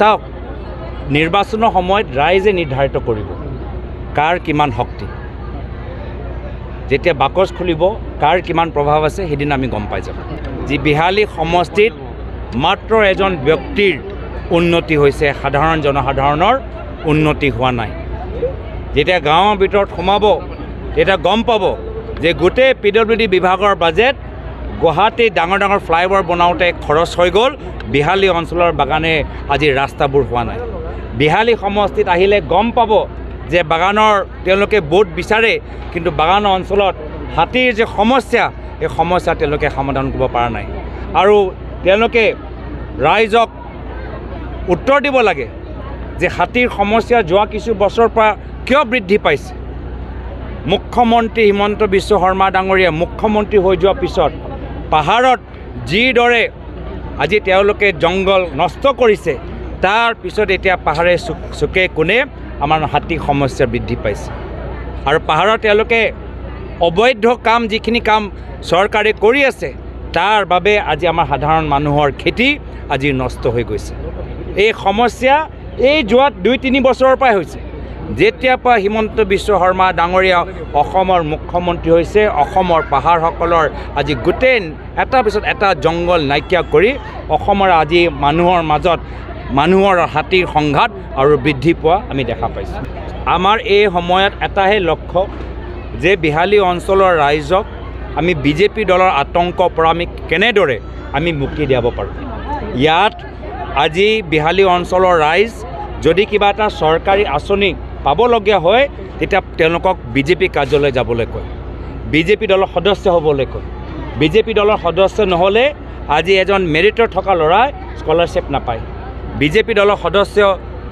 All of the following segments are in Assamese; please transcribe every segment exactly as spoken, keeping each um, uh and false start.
চাওক নিৰ্বাচনৰ সময়ত ৰাইজে নিৰ্ধাৰিত কৰিব কাৰ কিমান শক্তি যেতিয়া বাকচ খুলিব কাৰ কিমান প্ৰভাৱ আছে হেদিন আমি গম পাই যাব জি বিহালী সমষ্টিত মাত্ৰ এজন ব্যক্তিৰ উন্নতি হৈছে সাধাৰণ জনসাধাৰণৰ উন্নতি হোৱা নাই যেতিয়া গাঁৱৰ ভিতৰত সোমাব এটা গম পাব যে গোটে পিডব্লিউডি বিভাগৰ বাজেট গুৱাহাটী ডাঙৰ ডাঙৰ ফ্লাইওভাৰ বনাওতে খৰচ হৈ গ'ল বিহালী অঞ্চলৰ বাগানে আজি ৰাস্তাবোৰ হোৱা নাই বিহালী সমষ্টিত আহিলে গম পাব যে বাগানৰ তেওঁলোকে বহুত বিচাৰে কিন্তু বাগান অঞ্চলত হাতীৰ যে সমস্যা এই সমস্যা তেওঁলোকে সমাধান কৰিব পৰা নাই আৰু তেওঁলোকে ৰাইজক উত্তৰ দিব লাগে যে হাতীৰ সমস্যা যোৱা কিছু বছৰৰ পৰা কিয় বৃদ্ধি পাইছে মুখ্যমন্ত্ৰী হিমন্ত বিশ্ব শৰ্মা ডাঙৰীয়া মুখ্যমন্ত্ৰী হৈ যোৱাৰ পিছত পাহাৰত যি দৰে আজি তেওঁলোকে জংগল নষ্ট কৰিছে তাৰ পিছত এতিয়া পাহাৰে সুকে কোণে আমাৰ হাতী সমস্যা বৃদ্ধি পাইছে আৰু পাহাৰত তেওঁলোকে অবৈধ কাম যিখিনি কাম চৰকাৰে কৰি আছে তাৰ বাবে আজি আমাৰ সাধাৰণ মানুহৰ খেতি আজি নষ্ট হৈ গৈছে এই সমস্যা এই যোৱা দুই তিনি বছৰৰ পৰাই হৈছে যেতিয়া পা হিমন্ত বিশ্ব শৰ্মা ডাঙৰীয়া অসমৰ মুখ্যমন্ত্ৰী হৈছে অসমৰ পাহাৰসকলৰ আজি গোটেই এটা পিছত এটা জংগল নাইকিয়া কৰি অসমৰ আজি মানুহৰ মাজত মানুহৰ হাতীৰ সংঘাত আৰু বৃদ্ধি পোৱা আমি দেখা পাইছোঁ আমাৰ এই সময়ত এটাহে লক্ষ্য যে বিহালী অঞ্চলৰ ৰাইজক আমি বিজেপি দলৰ আতংকৰ পৰা আমি কেনেদৰে আমি মুক্তি দিব পাৰোঁ ইয়াত আজি বিহালী অঞ্চলৰ ৰাইজ যদি কিবা এটা চৰকাৰী আঁচনি পাবলগীয়া হয় তেতিয়া তেওঁলোকক বিজেপি কাৰ্যালয় যাবলৈ কয় বিজেপি দলৰ সদস্য হ'বলৈ কয় বিজেপি দলৰ সদস্য নহ'লে আজি এজন মেৰিটৰ থকা ল'ৰাই স্কলাৰশ্বিপ নাপায় বিজেপি দলৰ সদস্য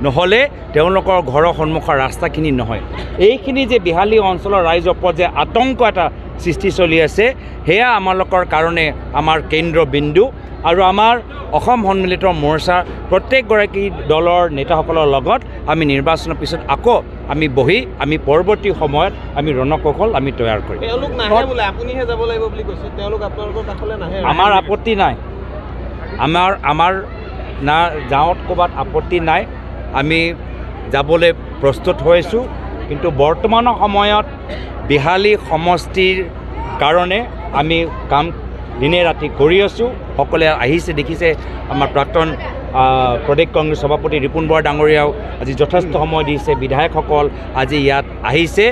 নহ'লে তেওঁলোকৰ ঘৰৰ সন্মুখৰ ৰাস্তাখিনি নহয় এইখিনি যে বিহালী অঞ্চলৰ ৰাইজৰ ওপৰত যে আতংক এটা সৃষ্টি চলি আছে সেয়া আমালোকৰ কাৰণে আমাৰ কেন্দ্ৰবিন্দু আৰু আমাৰ অসম সন্মিলিত মৰ্চাৰ প্ৰত্যেকগৰাকী দলৰ নেতাসকলৰ লগত আমি নিৰ্বাচনৰ পিছত আকৌ আমি বহি আমি পৰৱৰ্তী সময়ত আমি ৰণকৌশল আমি তৈয়াৰ কৰিম আমাৰ আপত্তি নাই আমাৰ আমাৰ না যাওঁত ক'ৰবাত আপত্তি নাই আমি যাবলৈ প্ৰস্তুত হৈছোঁ কিন্তু বৰ্তমানৰ সময়ত বিহালী সমষ্টিৰ কাৰণে আমি কাম দিনে ৰাতি কৰি আছোঁ সকলে আহিছে দেখিছে আমাৰ প্ৰাক্তন প্ৰদেশ কংগ্ৰেছ সভাপতি ৰিপুন বৰা ডাঙৰীয়াও আজি যথেষ্ট সময় দিছে বিধায়কসকল আজি ইয়াত আহিছে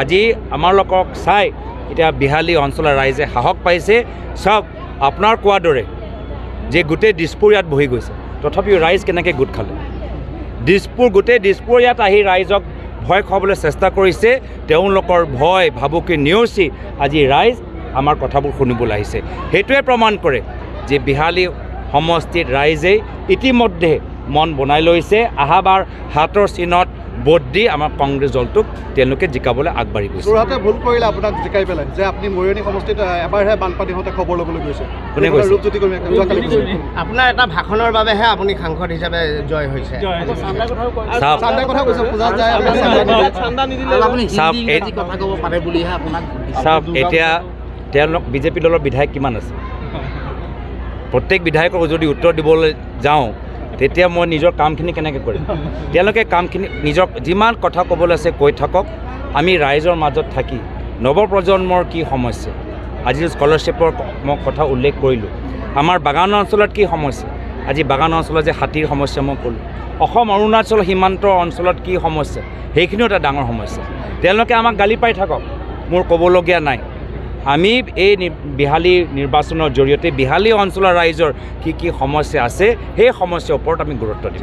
আজি আমাৰ লোকক চাই এতিয়া বিহালী অঞ্চলৰ ৰাইজে সাহস পাইছে চাওক আপোনাৰ কোৱাৰ দৰে যে গোটেই দিছপুৰ ইয়াত বহি গৈছে তথাপিও ৰাইজ কেনেকৈ গোট খালে দিছপুৰ গোটেই দিছপুৰ ইয়াত আহি ৰাইজক ভয় খুৱাবলৈ চেষ্টা কৰিছে তেওঁলোকৰ ভয় ভাবুকি নেওচি আজি ৰাইজ আমাৰ কথাবোৰ শুনিবলৈ আহিছে সেইটোৱে প্ৰমাণ কৰে যে বিহালী সমষ্টিত ৰাইজে ইতিমধ্যে মন বনাই লৈছে আহাবাৰ হাতৰ চিনত ভোট দি আমাৰ কংগ্ৰেছ দলটোক তেওঁলোকে জিকাবলৈ আগবাঢ়ি গৈছে যোৰহাটে ভুল কৰিলে আপোনাক জিকাই পেলাই যে আপুনি মৰিয়নি সমষ্টিত এবাৰহে বানপানী হওঁতে খবৰ ল'বলৈ গৈছে কোনে কৈছে ৰূপজ্যোতি কৰ্মী আপোনাৰ এটা ভাষণৰ বাবেহে আপুনি সাংসদ হিচাপে জয় হৈছে এতিয়া তেওঁলোক বিজেপি দলৰ বিধায়ক কিমান আছে প্ৰত্যেক বিধায়কক যদি উত্তৰ দিবলৈ যাওঁ তেতিয়া মই নিজৰ কামখিনি কেনেকৈ কৰিম তেওঁলোকে কামখিনি নিজক যিমান কথা ক'বলৈ আছে কৈ থাকক আমি ৰাইজৰ মাজত থাকি নৱপ্ৰজন্মৰ কি সমস্যা আজি স্কলাৰশ্বিপৰ মই কথা উল্লেখ কৰিলোঁ আমাৰ বাগান অঞ্চলত কি সমস্যা আজি বাগান অঞ্চলত যে হাতীৰ সমস্যা মই ক'লোঁ অসম অৰুণাচল সীমান্ত অঞ্চলত কি সমস্যা সেইখিনিও এটা ডাঙৰ সমস্যা তেওঁলোকে আমাক গালি পাই থাকক মোৰ ক'বলগীয়া নাই আমি এই বিহালী নিৰ্বাচনৰ জৰিয়তে বিহালী অঞ্চলৰ ৰাইজৰ কি কি সমস্যা আছে সেই সমস্যাৰ ওপৰত আমি গুৰুত্ব দিম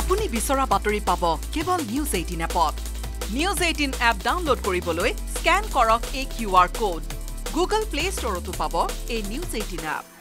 আপুনি বিচৰা বাতৰি পাব কেৱল নিউজ এইটিন এপত নিউজ এইটিন এপ ডাউনলোড কৰিবলৈ স্ক্যান কৰক এই কিউআৰ কোড গুগল প্লে ষ্টৰতো পাব এই নিউজ এইটিন এপ